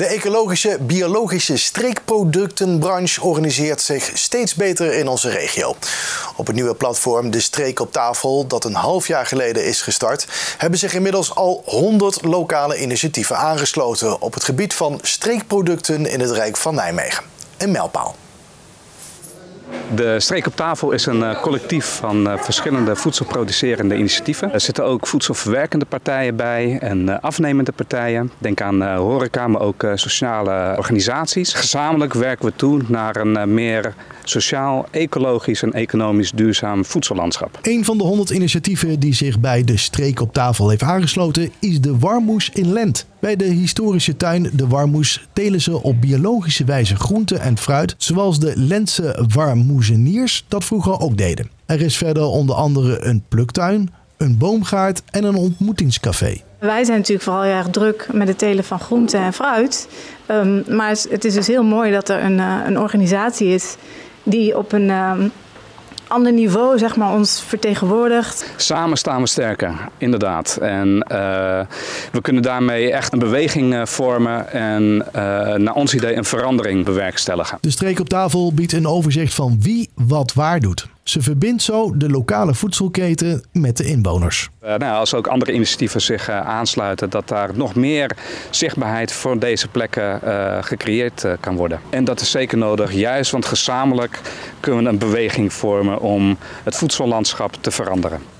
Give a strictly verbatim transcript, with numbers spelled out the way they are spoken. De ecologische, biologische streekproductenbranche organiseert zich steeds beter in onze regio. Op het nieuwe platform De Streek op Tafel, dat een half jaar geleden is gestart, hebben zich inmiddels al honderd lokale initiatieven aangesloten op het gebied van streekproducten in het Rijk van Nijmegen. Een mijlpaal. De Streek op Tafel is een collectief van verschillende voedselproducerende initiatieven. Er zitten ook voedselverwerkende partijen bij en afnemende partijen. Denk aan horeca, maar ook sociale organisaties. Gezamenlijk werken we toe naar een meer sociaal, ecologisch en economisch duurzaam voedsellandschap. Een van de honderd initiatieven die zich bij de Streek op Tafel heeft aangesloten is de Warmoes in Lent. Bij de historische tuin de Warmoes telen ze op biologische wijze groenten en fruit, zoals de Lentse Warmoezeniers dat vroeger ook deden. Er is verder onder andere een pluktuin, een boomgaard en een ontmoetingscafé. Wij zijn natuurlijk vooral heel erg druk met het telen van groenten en fruit. Um, maar het is dus heel mooi dat er een, uh, een organisatie is die op een um, ander niveau zeg maar, ons vertegenwoordigt. Samen staan we sterker, inderdaad. En uh, we kunnen daarmee echt een beweging uh, vormen en uh, naar ons idee een verandering bewerkstelligen. De Streek op Tafel biedt een overzicht van wie wat waar doet. Ze verbindt zo de lokale voedselketen met de inwoners. Uh, nou, als ook andere initiatieven zich uh, aansluiten, dat daar nog meer zichtbaarheid voor deze plekken uh, gecreëerd uh, kan worden. En dat is zeker nodig, juist want gezamenlijk kunnen we een beweging vormen om het voedsellandschap te veranderen.